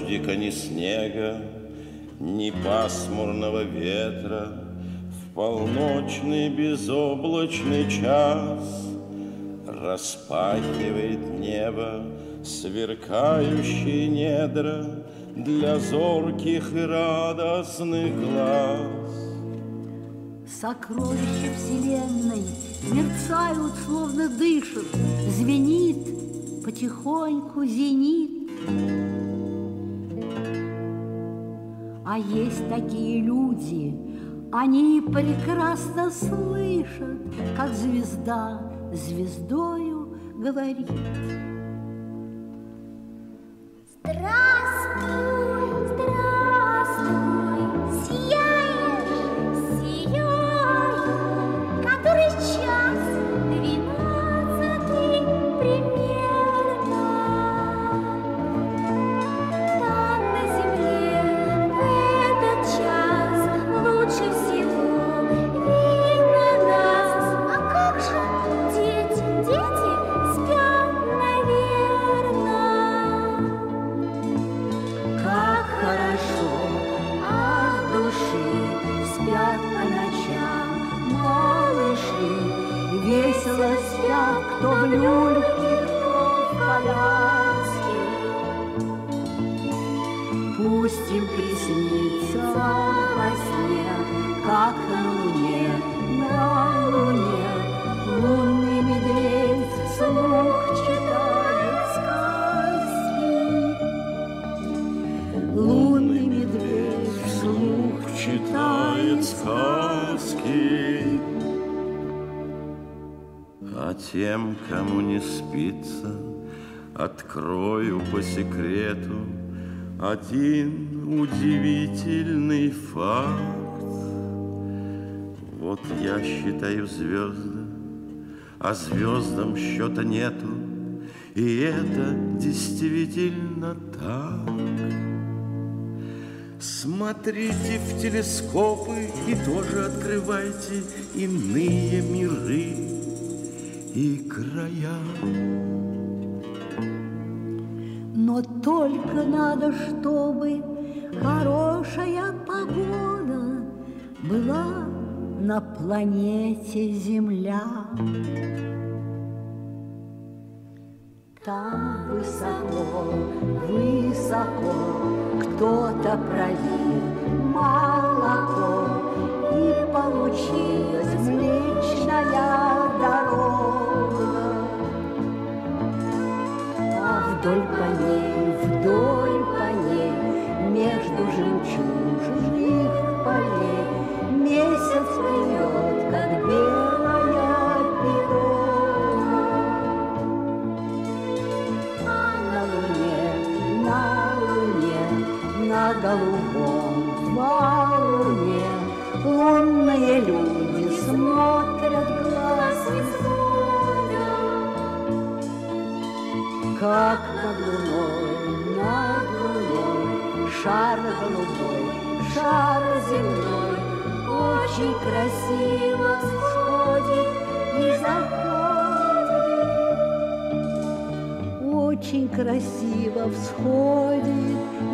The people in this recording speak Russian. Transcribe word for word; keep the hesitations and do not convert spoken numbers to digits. дождика, ни снега, ни пасмурного ветра. В полночный безоблачный час распахивает небо сверкающие недра для зорких и радостных глаз. Сокровища вселенной мерцают, словно дышат, звенит потихоньку зенит. А есть такие люди, они прекрасно слышат, как звезда звездою говорит. Здравствуй, здравствуй, сияешь, сияешь, который час двенадцатый примерно. Там на земле в этот час лучше всего видно нас. А как же дети, дети спят, наверно. Как хорошо от души спят по ночам малыши, весело спят, кто в люльке, кто в коляске. Пусть им приснится во сне, как на луне, на луне лунный медведь вслух читает сказки. Лунный медведь вслух читает сказки. А тем, кому не спится, открою по секрету один удивительный факт. Вот я считаю звезды, а звездам счета нету, и это действительно так. Смотрите в телескопы и тоже открывайте иные миры и края. Но только надо, чтобы хорошая погода была на планете Земля. Там высоко, высоко кто-то пролил молоко, и получилась Млечная дорога. Вдоль по ней, вдоль по ней, между жемчужных полей месяц плывет, как белое перо. А на луне, на луне, на голубом валуне лунные люди смотрят глаз небо. Как над луной, над луной, шар голубой, шар земной, очень красиво всходит и заходит. Очень красиво всходит